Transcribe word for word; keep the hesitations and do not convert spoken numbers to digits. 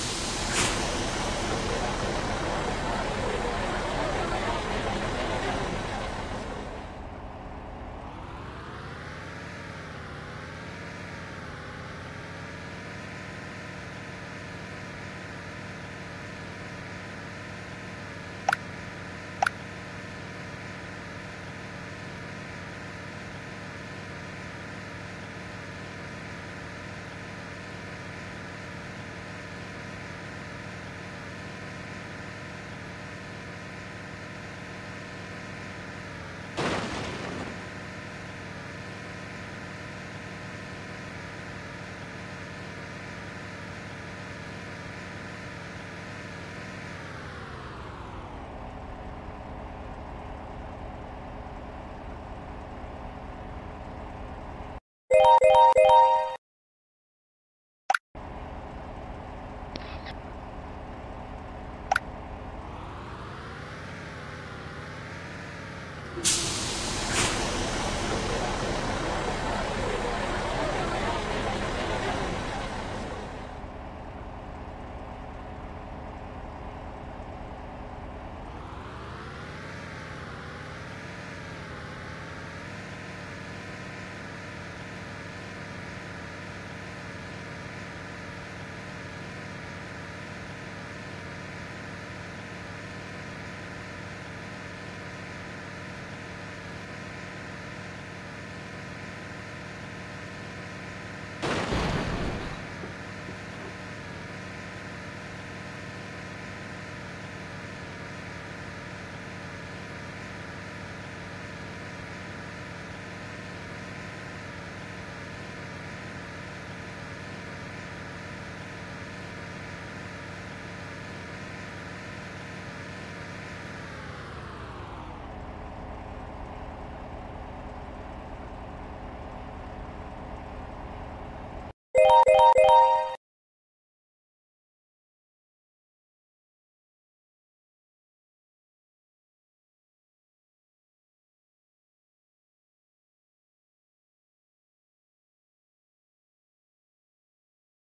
You